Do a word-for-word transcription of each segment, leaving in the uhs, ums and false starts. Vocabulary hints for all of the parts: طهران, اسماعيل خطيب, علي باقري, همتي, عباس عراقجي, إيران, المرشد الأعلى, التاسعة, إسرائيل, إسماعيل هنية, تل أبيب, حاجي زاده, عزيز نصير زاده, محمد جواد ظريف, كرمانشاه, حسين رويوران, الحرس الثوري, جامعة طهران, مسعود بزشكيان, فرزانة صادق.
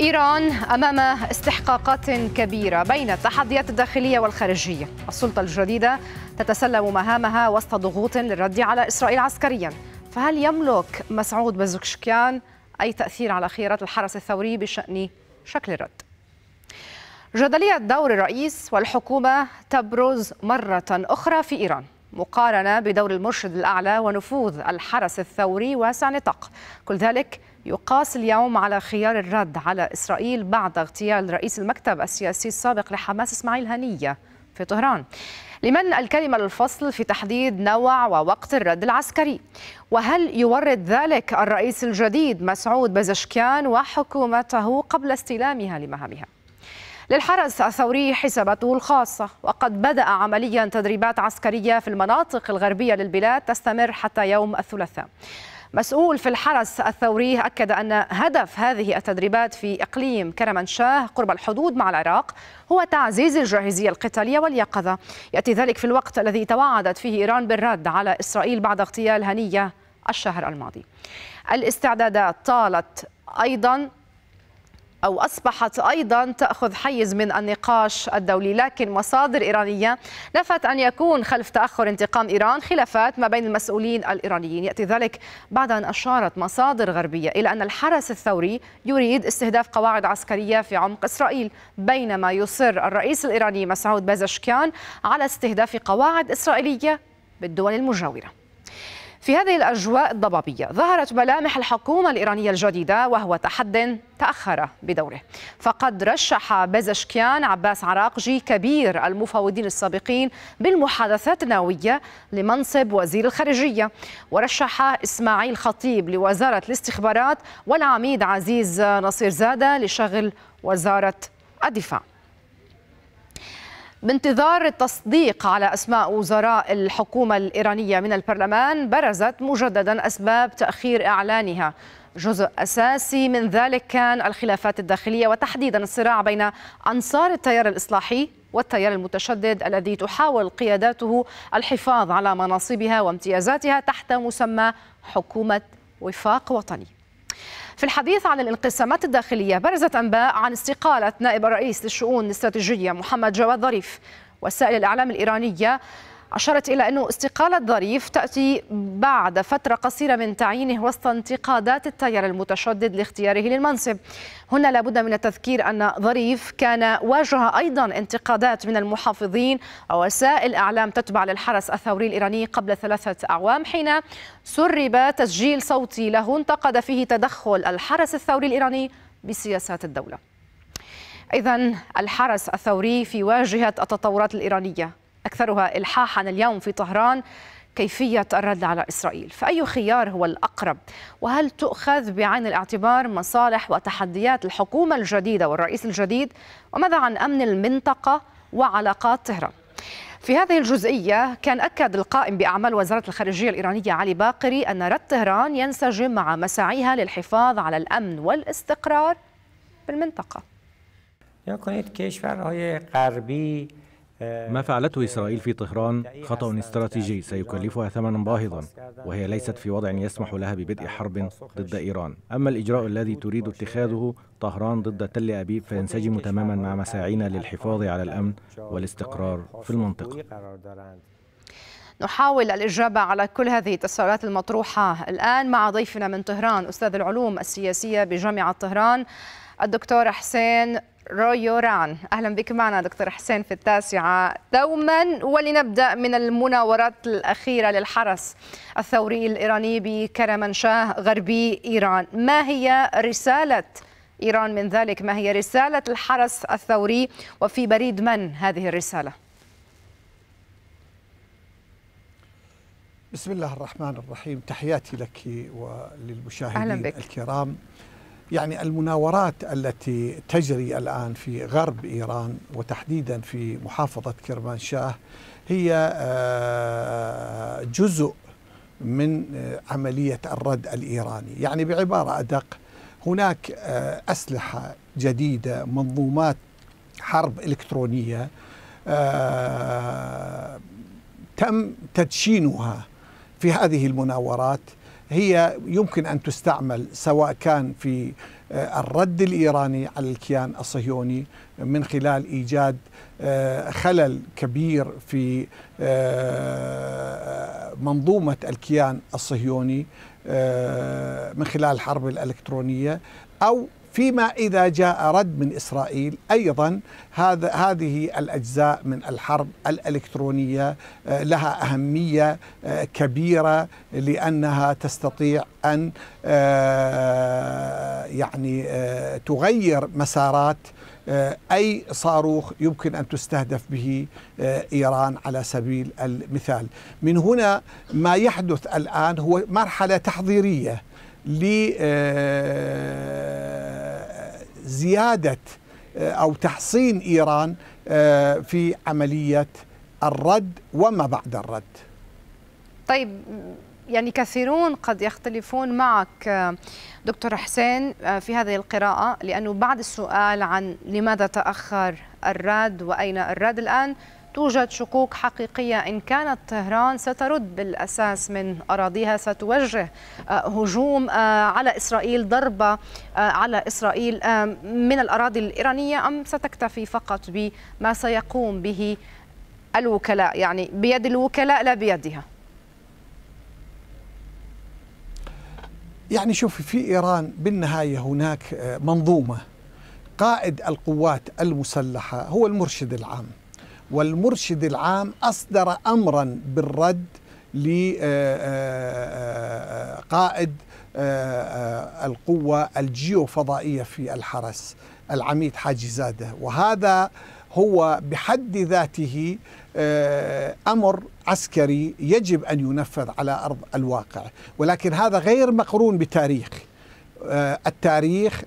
إيران أمام استحقاقات كبيرة بين التحديات الداخلية والخارجية. السلطة الجديدة تتسلم مهامها وسط ضغوط للرد على إسرائيل عسكريا، فهل يملك مسعود بزشكيان أي تأثير على خيارات الحرس الثوري بشأن شكل الرد؟ جدلية دور الرئيس والحكومة تبرز مرة أخرى في إيران، مقارنة بدور المرشد الأعلى ونفوذ الحرس الثوري واسع نطاق. كل ذلك يقاس اليوم على خيار الرد على إسرائيل بعد اغتيال رئيس المكتب السياسي السابق لحماس إسماعيل هنية في طهران، لمن الكلمة الفصل في تحديد نوع ووقت الرد العسكري. وهل يورد ذلك الرئيس الجديد مسعود بزشكيان وحكومته قبل استلامها لمهامها؟ للحرس الثوري حساباته الخاصة، وقد بدأ عمليا تدريبات عسكرية في المناطق الغربية للبلاد تستمر حتى يوم الثلاثاء. مسؤول في الحرس الثوري أكد أن هدف هذه التدريبات في إقليم كرمانشاه قرب الحدود مع العراق هو تعزيز الجاهزية القتالية واليقظة. يأتي ذلك في الوقت الذي توعدت فيه إيران بالرد على إسرائيل بعد اغتيال هنية الشهر الماضي. الاستعدادات طالت أيضا أو أصبحت أيضا تأخذ حيز من النقاش الدولي، لكن مصادر إيرانية نفت أن يكون خلف تأخر انتقام إيران خلافات ما بين المسؤولين الإيرانيين. يأتي ذلك بعد أن أشارت مصادر غربية إلى أن الحرس الثوري يريد استهداف قواعد عسكرية في عمق إسرائيل، بينما يصر الرئيس الإيراني مسعود بزشكيان على استهداف قواعد إسرائيلية بالدول المجاورة. في هذه الأجواء الضبابية ظهرت ملامح الحكومة الإيرانية الجديدة، وهو تحد تأخر بدوره، فقد رشح بزشكيان عباس عراقجي كبير المفاوضين السابقين بالمحادثات النووية لمنصب وزير الخارجية، ورشح إسماعيل خطيب لوزارة الاستخبارات، والعميد عزيز نصير زاده لشغل وزارة الدفاع. بانتظار التصديق على أسماء وزراء الحكومة الإيرانية من البرلمان، برزت مجددا أسباب تأخير إعلانها. جزء أساسي من ذلك كان الخلافات الداخلية، وتحديدا الصراع بين أنصار التيار الإصلاحي والتيار المتشدد الذي تحاول قياداته الحفاظ على مناصبها وامتيازاتها تحت مسمى حكومة وفاق وطني. في الحديث عن الانقسامات الداخلية، برزت أنباء عن استقالة نائب الرئيس للشؤون الاستراتيجية محمد جواد ظريف. وسائل الإعلام الإيرانية أشارت إلى أنه استقالة ظريف تأتي بعد فترة قصيرة من تعيينه وسط انتقادات التيار المتشدد لاختياره للمنصب. هنا لابد من التذكير أن ظريف كان واجه أيضا انتقادات من المحافظين ووسائل إعلام تتبع للحرس الثوري الإيراني قبل ثلاثة أعوام، حين سرب تسجيل صوتي له انتقد فيه تدخل الحرس الثوري الإيراني بسياسات الدولة. إذن الحرس الثوري في واجهة التطورات الإيرانية، أكثرها إلحاحاً اليوم في طهران كيفية الرد على إسرائيل. فأي خيار هو الأقرب؟ وهل تؤخذ بعين الاعتبار مصالح وتحديات الحكومة الجديدة والرئيس الجديد؟ وماذا عن أمن المنطقة وعلاقات طهران؟ في هذه الجزئية كان أكد القائم بأعمال وزارة الخارجية الإيرانية علي باقري أن رد طهران ينسجم مع مساعيها للحفاظ على الأمن والاستقرار بالمنطقة. ما فعلته إسرائيل في طهران خطأ استراتيجي سيكلفها ثمنا باهظا، وهي ليست في وضع يسمح لها ببدء حرب ضد إيران. أما الإجراء الذي تريد اتخاذه طهران ضد تل أبيب فينسجم تماما مع مساعينا للحفاظ على الأمن والاستقرار في المنطقة. نحاول الإجابة على كل هذه التساؤلات المطروحة الآن مع ضيفنا من طهران، أستاذ العلوم السياسية بجامعة طهران الدكتور حسين رويوران. أهلا بك معنا دكتور حسين في التاسعة دوما. ولنبدأ من المناورات الأخيرة للحرس الثوري الإيراني بكرمانشاه غربي إيران، ما هي رسالة إيران من ذلك؟ ما هي رسالة الحرس الثوري، وفي بريد من هذه الرسالة؟ بسم الله الرحمن الرحيم، تحياتي لك وللمشاهدين الكرام. يعني المناورات التي تجري الآن في غرب إيران وتحديدا في محافظة كرمانشاه هي جزء من عملية الرد الإيراني. يعني بعبارة أدق، هناك أسلحة جديدة، منظومات حرب إلكترونية تم تدشينها في هذه المناورات، هي يمكن أن تستعمل سواء كان في الرد الإيراني على الكيان الصهيوني من خلال إيجاد خلل كبير في منظومة الكيان الصهيوني من خلال الحرب الإلكترونية، أو فيما إذا جاء رد من إسرائيل أيضا هذا هذه الأجزاء من الحرب الإلكترونية لها أهمية كبيرة لأنها تستطيع أن يعني تغير مسارات أي صاروخ يمكن أن تستهدف به إيران على سبيل المثال. من هنا ما يحدث الآن هو مرحلة تحضيرية لزيادة أو تحصين إيران في عملية الرد وما بعد الرد. طيب، يعني كثيرون قد يختلفون معك دكتور حسين في هذه القراءة، لأنه بعد السؤال عن لماذا تأخر الرد وأين الرد الآن توجد شكوك حقيقية إن كانت طهران سترد بالأساس من أراضيها، ستوجه هجوم على إسرائيل، ضربة على إسرائيل من الأراضي الإيرانية، أم ستكتفي فقط بما سيقوم به الوكلاء، يعني بيد الوكلاء لا بيدها؟ يعني شوف، في إيران بالنهاية هناك منظومة، قائد القوات المسلحة هو المرشد العام، والمرشد العام أصدر أمرا بالرد لقائد القوة الجيوفضائية في الحرس العميد حاجي زاده، وهذا هو بحد ذاته أمر عسكري يجب أن ينفذ على أرض الواقع، ولكن هذا غير مقرون بتاريخ. التاريخ،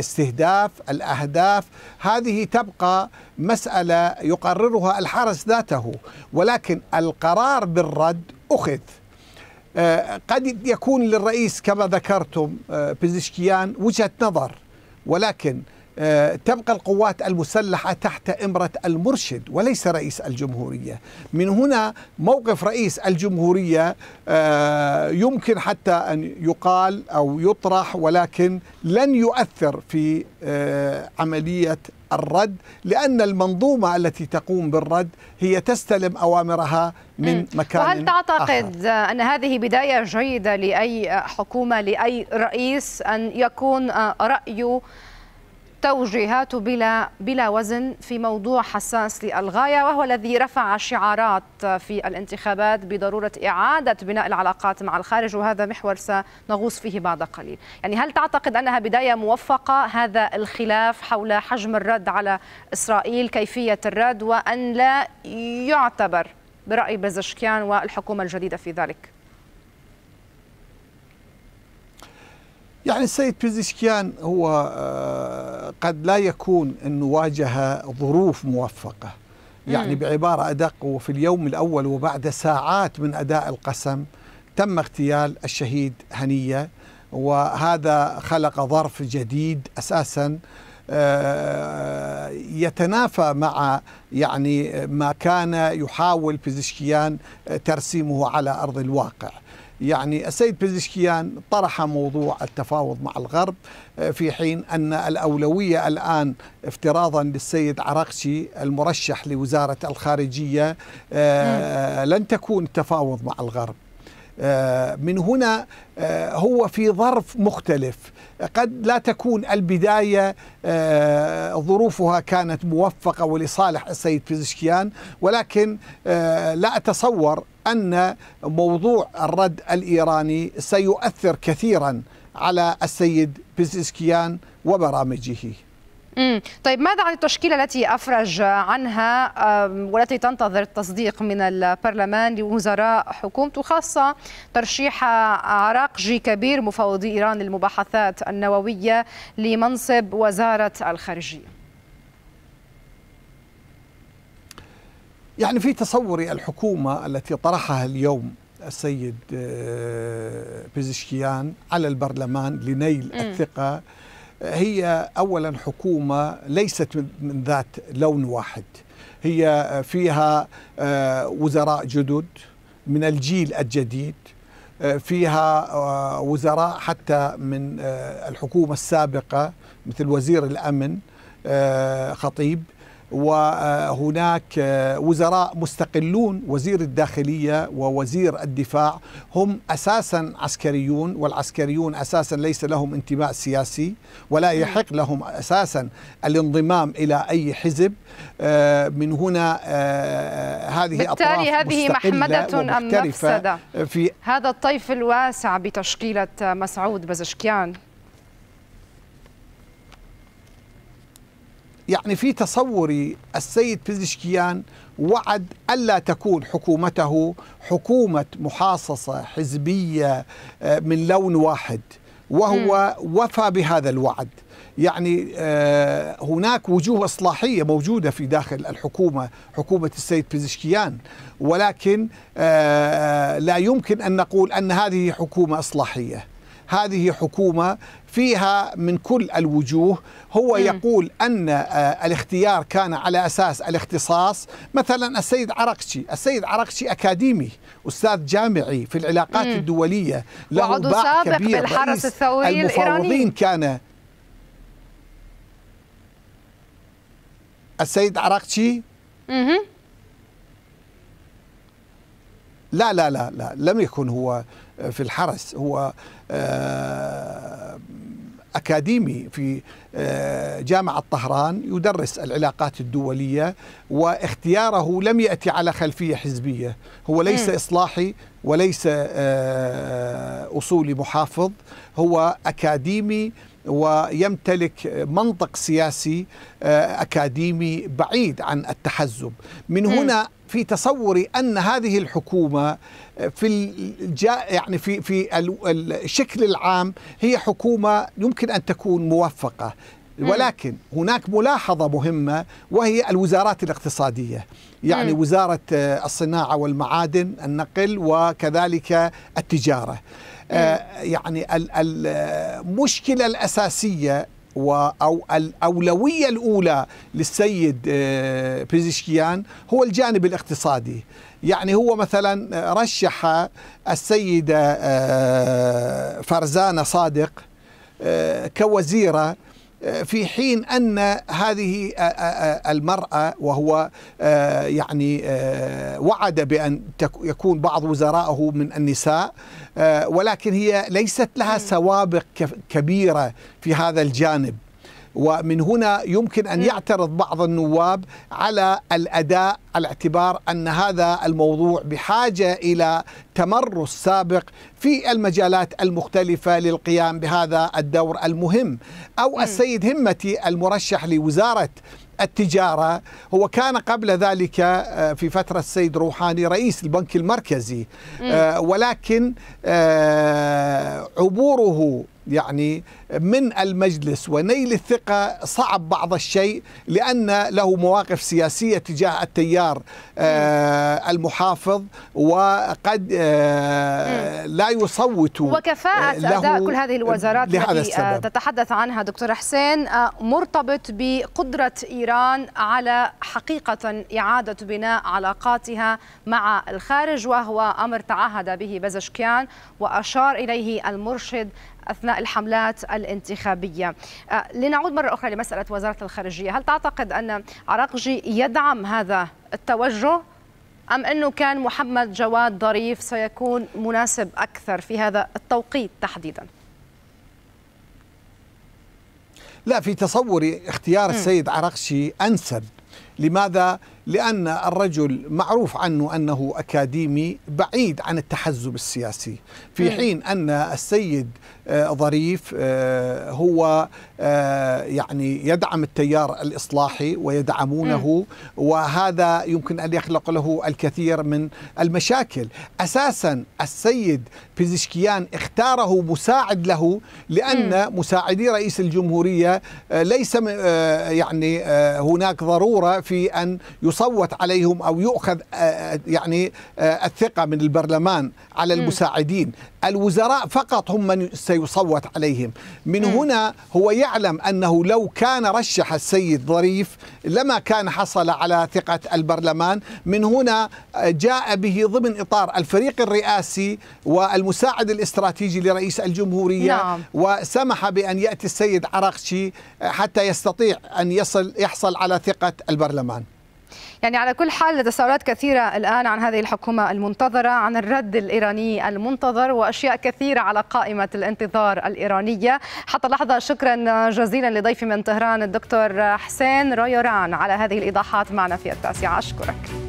استهداف الأهداف، هذه تبقى مسألة يقررها الحرس ذاته، ولكن القرار بالرد أخذ. قد يكون للرئيس كما ذكرتم بزشكيان وجهة نظر، ولكن تبقى القوات المسلحة تحت إمرة المرشد وليس رئيس الجمهورية. من هنا موقف رئيس الجمهورية يمكن حتى أن يقال أو يطرح، ولكن لن يؤثر في عملية الرد، لأن المنظومة التي تقوم بالرد هي تستلم أوامرها من مكان آخر. وهل تعتقد أن هذه بداية جيدة لأي حكومة، لأي رئيس، أن يكون رأيه توجيهاته بلا بلا وزن في موضوع حساس للغاية، وهو الذي رفع شعارات في الانتخابات بضرورة إعادة بناء العلاقات مع الخارج، وهذا محور سنغوص فيه بعد قليل؟ يعني هل تعتقد أنها بداية موفقة، هذا الخلاف حول حجم الرد على إسرائيل، كيفية الرد، وأن لا يعتبر برأي بزشكيان والحكومة الجديدة في ذلك؟ يعني السيد بزشكيان هو قد لا يكون أنه واجه ظروف موفقة، يعني بعبارة أدق، وفي اليوم الأول وبعد ساعات من أداء القسم تم اغتيال الشهيد هنية، وهذا خلق ظرف جديد أساساً يتنافى مع يعني ما كان يحاول بزشكيان ترسيمه على أرض الواقع. يعني السيد بزشكيان طرح موضوع التفاوض مع الغرب، في حين أن الأولوية الآن افتراضا للسيد عراقجي المرشح لوزارة الخارجية لن تكون التفاوض مع الغرب. من هنا هو في ظرف مختلف، قد لا تكون البداية ظروفها كانت موفقة ولصالح السيد بزشكيان، ولكن لا أتصور أن موضوع الرد الإيراني سيؤثر كثيرا على السيد بزشكيان وبرامجه. طيب، ماذا عن التشكيلة التي أفرج عنها والتي تنتظر التصديق من البرلمان لوزراء حكومته، خاصة ترشيح عراقجي كبير مفوضي إيران للمباحثات النووية لمنصب وزارة الخارجية؟ يعني في تصوري الحكومة التي طرحها اليوم السيد بزشكيان على البرلمان لنيل الثقة هي أولا حكومة ليست من ذات لون واحد، هي فيها وزراء جدد من الجيل الجديد، فيها وزراء حتى من الحكومة السابقة مثل وزير الأمن خطيب، وهناك وزراء مستقلون، وزير الداخلية ووزير الدفاع، هم أساسا عسكريون، والعسكريون أساسا ليس لهم انتماء سياسي ولا يحق لهم أساسا الانضمام إلى أي حزب. من هنا هذه بالتالي هذه محمدة أم مفسدة في هذا الطيف الواسع بتشكيلة مسعود بزشكيان؟ يعني في تصوري السيد بزشكيان وعد ألا تكون حكومته حكومة محاصصة حزبية من لون واحد، وهو وفى بهذا الوعد. يعني هناك وجوه إصلاحية موجودة في داخل الحكومة، حكومة السيد بزشكيان، ولكن لا يمكن أن نقول أن هذه حكومة إصلاحية. هذه حكومة فيها من كل الوجوه. هو م. يقول أن الاختيار كان على أساس الاختصاص. مثلا السيد عراقجي، السيد عراقجي أكاديمي، أستاذ جامعي في العلاقات م. الدولية، له باع كبير بالحرس الثوري الإيراني. كان السيد عراقجي لا لا لا لا لم يكن هو في الحرس، هو أكاديمي في جامعة طهران يدرس العلاقات الدولية، واختياره لم يأتي على خلفية حزبية. هو ليس إصلاحي وليس أصولي محافظ، هو أكاديمي ويمتلك منطق سياسي أكاديمي بعيد عن التحزب. من هنا في تصوري أن هذه الحكومة في الجا يعني في في الشكل العام هي حكومة يمكن أن تكون موفقة، ولكن هناك ملاحظة مهمة وهي الوزارات الاقتصادية، يعني م. وزارة الصناعة والمعادن، النقل، وكذلك التجارة. آه يعني المشكلة الأساسية أو الأولوية الأولى للسيد بزشكيان هو الجانب الاقتصادي. يعني هو مثلا رشح السيدة فرزانة صادق كوزيرة، في حين أن هذه المرأة، وهو يعني وعد بأن يكون بعض وزرائه من النساء، ولكن هي ليست لها سوابق كبيرة في هذا الجانب. ومن هنا يمكن أن يعترض بعض النواب على الأداء، على اعتبار أن هذا الموضوع بحاجة إلى تمرس سابق في المجالات المختلفة للقيام بهذا الدور المهم. أو السيد همتي المرشح لوزارة التجارة، هو كان قبل ذلك في فترة السيد روحاني رئيس البنك المركزي، ولكن عبوره يعني من المجلس ونيل الثقة صعب بعض الشيء، لأن له مواقف سياسية تجاه التيار المحافظ، وقد لا يصوت وكفاءة أداء كل هذه الوزارات التي تتحدث عنها دكتور حسين مرتبط بقدرة إيران على حقيقة إعادة بناء علاقاتها مع الخارج، وهو أمر تعهد به بزشكيان وأشار إليه المرشد أثناء الحملات الانتخابية. لنعود مرة أخرى لمسألة وزارة الخارجية، هل تعتقد أن عراقجي يدعم هذا التوجه، أم أنه كان محمد جواد ظريف سيكون مناسب أكثر في هذا التوقيت تحديدا؟ لا، في تصوري اختيار السيد عراقجي أنسب. لماذا؟ لأن الرجل معروف عنه أنه أكاديمي بعيد عن التحزب السياسي، في حين أن السيد ظريف هو يعني يدعم التيار الإصلاحي ويدعمونه، وهذا يمكن أن يخلق له الكثير من المشاكل. أساسا السيد بزشكيان اختاره مساعد له، لأن مساعدي رئيس الجمهورية ليس يعني هناك ضرورة في أن يصوت عليهم أو يؤخذ يعني الثقة من البرلمان على المساعدين. الوزراء فقط هم من سيصوت عليهم. من هنا هو يعلم أنه لو كان رشح السيد ظريف لما كان حصل على ثقة البرلمان. من هنا جاء به ضمن إطار الفريق الرئاسي والمساعد الاستراتيجي لرئيس الجمهورية. نعم. وسمح بأن يأتي السيد عراقجي حتى يستطيع أن يصل يحصل على ثقة البرلمان. يعني على كل حال تساؤلات كثيرة الآن عن هذه الحكومة المنتظرة، عن الرد الإيراني المنتظر، وأشياء كثيرة على قائمة الانتظار الإيرانية حتى اللحظة. شكرا جزيلا لضيفي من طهران الدكتور حسين رويوران على هذه الإيضاحات معنا في التاسعة. أشكرك.